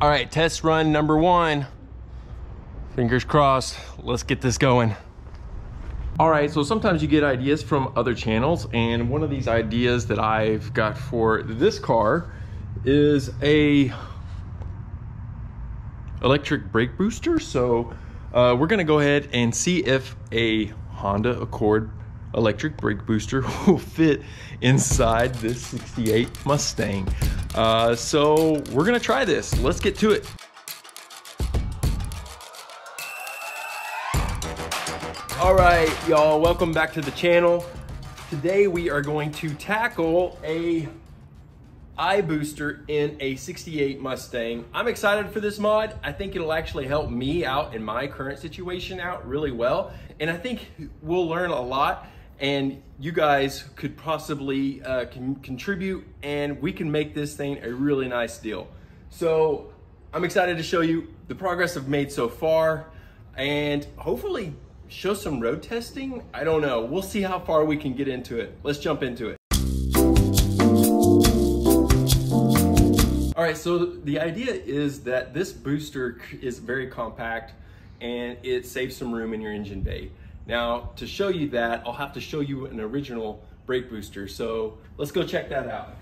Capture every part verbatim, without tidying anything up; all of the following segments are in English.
All right, test run number one. Fingers crossed, let's get this going. All right, so sometimes you get ideas from other channels, and one of these ideas that I've got for this car is a electric brake booster. So uh, we're gonna go ahead and see if a Honda Accord electric brake booster will fit inside this sixty-eight Mustang. Uh, so we're gonna try this. Let's get to it. All right, y'all, welcome back to the channel. Today we are going to tackle a iBooster in a sixty-eight Mustang. I'm excited for this mod. I think it'll actually help me out in my current situation out really well. And I think we'll learn a lot, and you guys could possibly uh, can contribute, and we can make this thing a really nice deal. So I'm excited to show you the progress I've made so far, and hopefully show some road testing. I don't know. We'll see how far we can get into it. Let's jump into it. All right, so the idea is that this booster is very compact, and it saves some room in your engine bay. Now, to show you that, I'll have to show you an original brake booster. So let's go check that out.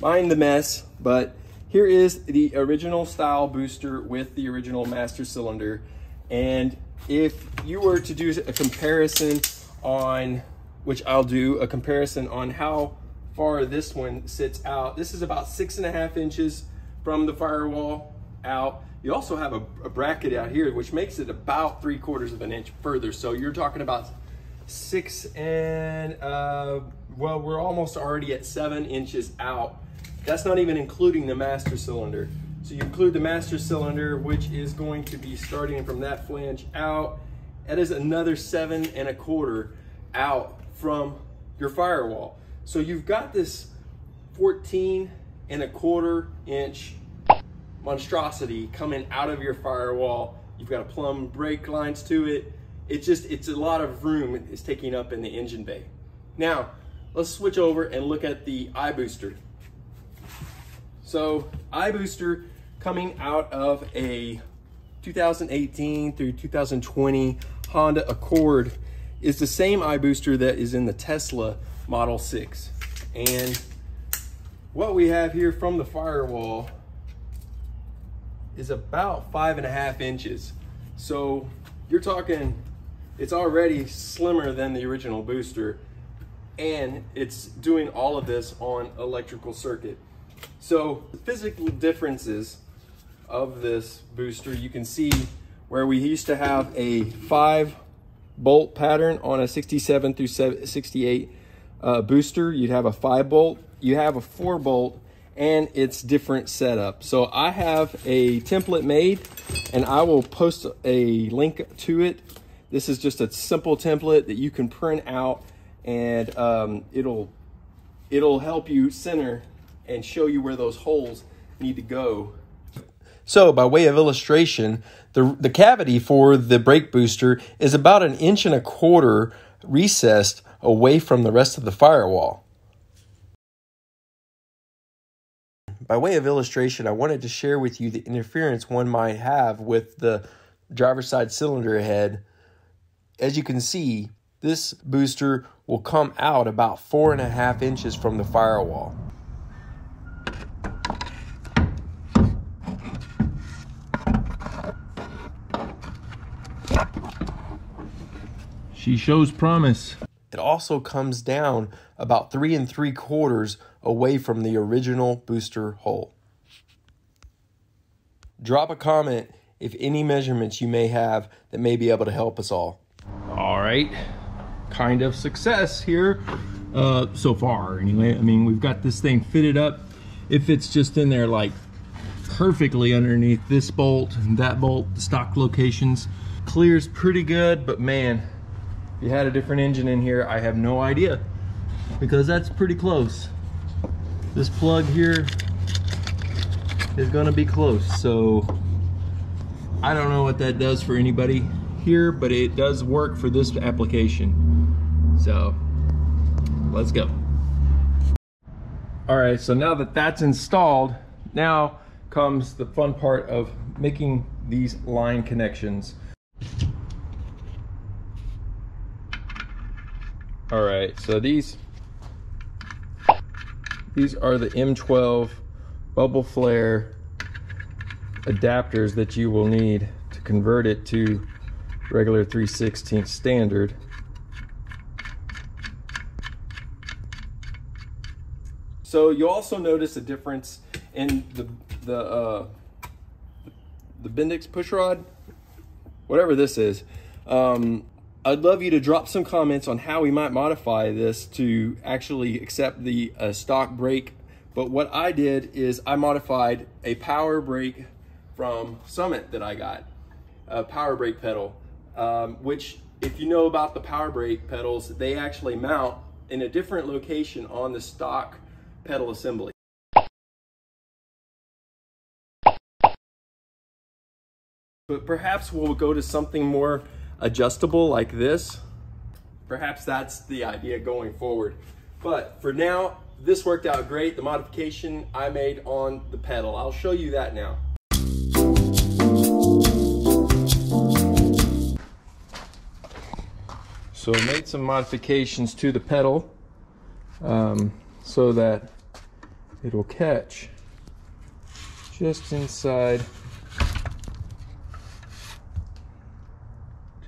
Mind the mess, but here is the original style booster with the original master cylinder. And if you were to do a comparison on, which I'll do a comparison on how far this one sits out, this is about six and a half inches from the firewall out. You also have a, a bracket out here, which makes it about three quarters of an inch further. So you're talking about six and, uh, well, we're almost already at seven inches out. That's not even including the master cylinder. So you include the master cylinder, which is going to be starting from that flange out. That is another seven and a quarter out from your firewall. So you've got this fourteen and a quarter inch monstrosity coming out of your firewall. You've got a plumb brake lines to it. It's just, it's a lot of room it's taking up in the engine bay. Now, let's switch over and look at the iBooster. So iBooster coming out of a two thousand eighteen through two thousand twenty Honda Accord is the same iBooster that is in the Tesla Model six. And what we have here from the firewall is about five and a half inches. So you're talking, it's already slimmer than the original booster, and it's doing all of this on electrical circuit. So the physical differences of this booster, you can see where we used to have a five bolt pattern on a sixty-seven through sixty-eight Uh, booster, you'd have a five bolt, you have a four bolt, and it's different setup. So I have a template made, and I will post a link to it. This is just a simple template that you can print out, and um, it'll it'll help you center and show you where those holes need to go. So by way of illustration, the the cavity for the brake booster is about an inch and a quarter recessed away from the rest of the firewall. By way of illustration, I wanted to share with you the interference one might have with the driver's side cylinder head. As you can see, this booster will come out about four and a half inches from the firewall. She shows promise. It also comes down about three and three quarters away from the original booster hole. Drop a comment if any measurements you may have that may be able to help us all. All right, kind of success here uh, so far anyway. I mean, we've got this thing fitted up. It fits just in there like perfectly underneath this bolt and that bolt, the stock locations. Clears pretty good, but man, if you had a different engine in here, I have no idea, because that's pretty close. This plug here is gonna be close, so I don't know what that does for anybody here, but it does work for this application. So let's go. All right, so now that that's installed, now comes the fun part of making these line connections. All right, so these these are the M twelve bubble flare adapters that you will need to convert it to regular three sixteenths standard. So you also notice a difference in the the uh, the Bendix push rod, whatever this is. Um, I'd love you to drop some comments on how we might modify this to actually accept the uh, stock brake. But what I did is I modified a power brake from Summit that I got, a power brake pedal, um, which if you know about the power brake pedals, they actually mount in a different location on the stock pedal assembly. But perhaps we'll go to something more adjustable like this. Perhaps that's the idea going forward. But for now, this worked out great, the modification I made on the pedal. I'll show you that now. So I made some modifications to the pedal um, so that it'll catch just inside,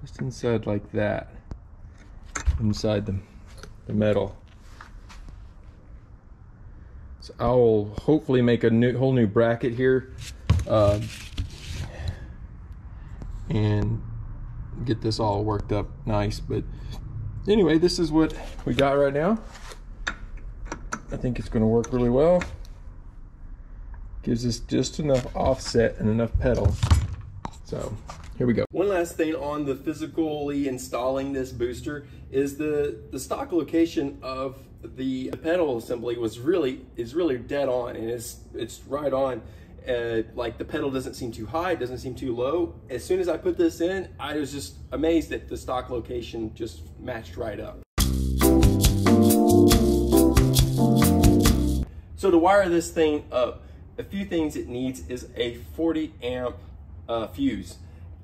just inside like that, inside the, the metal. So I'll hopefully make a new, whole new bracket here uh, and get this all worked up nice. But anyway, this is what we got right now. I think it's going to work really well. Gives us just enough offset and enough pedal. So here we go. One last thing on the physically installing this booster is the the stock location of the pedal assembly was really is really dead on, and it's it's right on. Uh, like the pedal doesn't seem too high, it doesn't seem too low. As soon as I put this in, I was just amazed that the stock location just matched right up. So to wire this thing up, a few things it needs is a forty amp uh, fuse,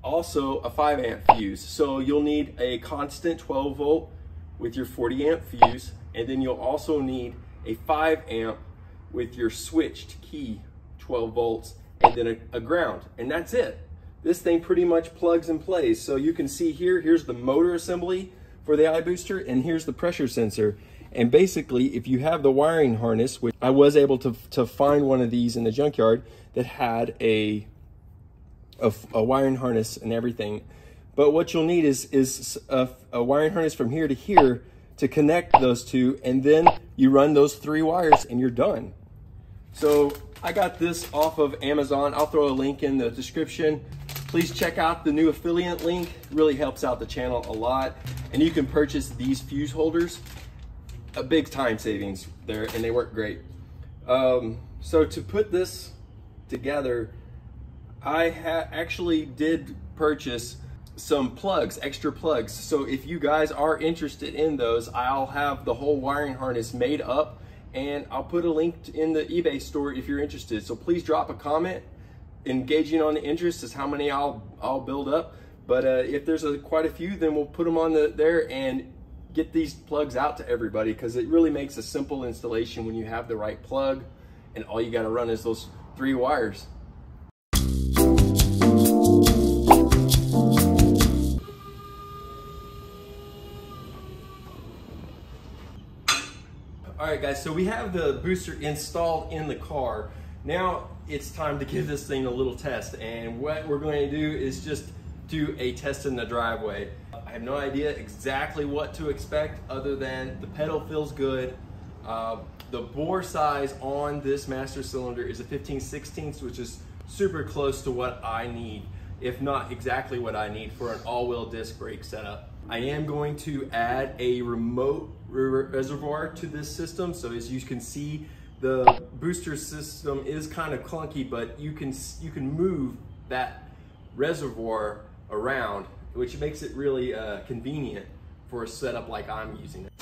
also a five amp fuse. So you'll need a constant twelve volt with your forty amp fuse, and then you'll also need a five amp with your switched key twelve volts, and then a, a ground, and that's it. This thing pretty much plugs and plays. So you can see here, here's the motor assembly for the iBooster, and here's the pressure sensor. And basically, if you have the wiring harness, which I was able to, to find one of these in the junkyard that had a, a, a wiring harness and everything. But what you'll need is, is a, a wiring harness from here to here to connect those two, and then you run those three wires and you're done. So I got this off of Amazon. I'll throw a link in the description. Please check out the new affiliate link. It really helps out the channel a lot. And you can purchase these fuse holders. A big time savings there, and they work great. Um, so to put this together, I ha actually did purchase some plugs, extra plugs. So if you guys are interested in those, I'll have the whole wiring harness made up, and I'll put a link in the eBay store if you're interested. So please drop a comment. Engaging on the interest is how many I'll, I'll build up. But uh, if there's a, quite a few, then we'll put them on the, there and get these plugs out to everybody, because it really makes a simple installation when you have the right plug and all you got to run is those three wires. All right guys, so we have the booster installed in the car. Now it's time to give this thing a little test, and what we're going to do is just do a test in the driveway. I have no idea exactly what to expect, other than the pedal feels good. Uh, the bore size on this master cylinder is a fifteen sixteenths, which is super close to what I need, if not exactly what I need for an all-wheel disc brake setup. I am going to add a remote reservoir to this system. So as you can see, the booster system is kind of clunky, but you can, you can move that reservoir around, which makes it really uh, convenient for a setup like I'm using it.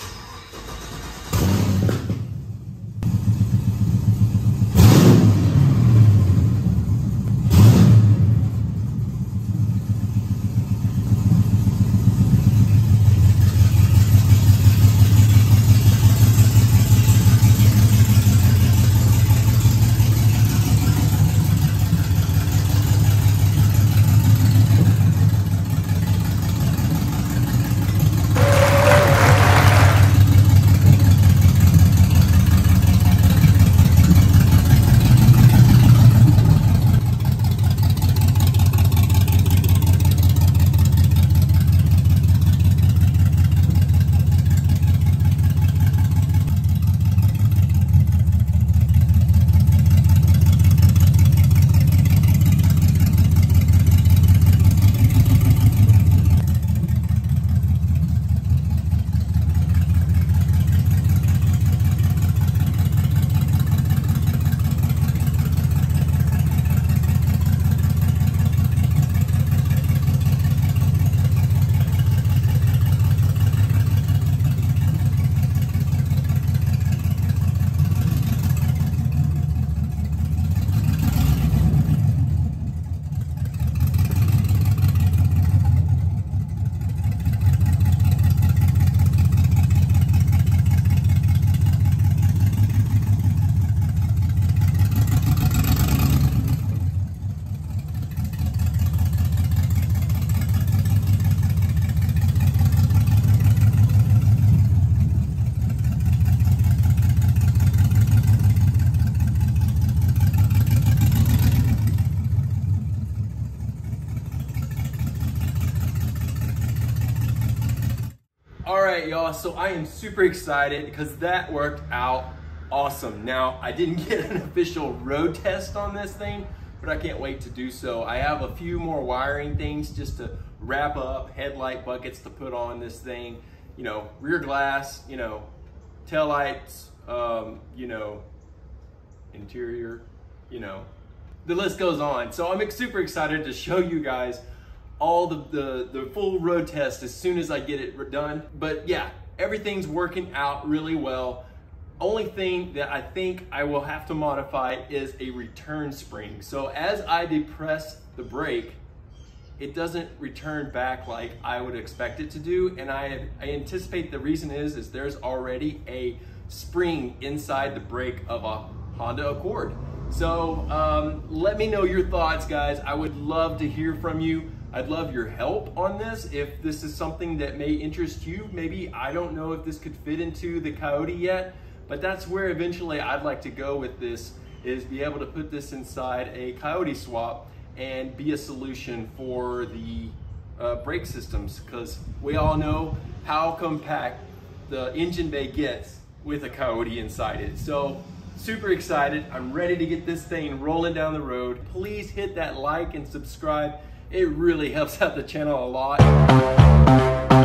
y'all, so I am super excited because that worked out awesome. Now, I didn't get an official road test on this thing, but I can't wait to do so. I have a few more wiring things just to wrap up, headlight buckets to put on this thing, you know, rear glass, you know, tail lights, um, you know, interior, you know, the list goes on. So I'm super excited to show you guys all the, the, the full road test as soon as I get it done. But yeah, everything's working out really well. Only thing that I think I will have to modify is a return spring. So as I depress the brake, it doesn't return back like I would expect it to do. And I, I anticipate the reason is, is there's already a spring inside the brake of a Honda Accord. So um, let me know your thoughts, guys. I would love to hear from you. I'd love your help on this. If this is something that may interest you, maybe I don't know if this could fit into the Coyote yet, but that's where eventually I'd like to go with this, is be able to put this inside a Coyote swap and be a solution for the uh, brake systems, because we all know how compact the engine bay gets with a Coyote inside it. So super excited. I'm ready to get this thing rolling down the road. Please hit that like and subscribe. It really helps out the channel a lot.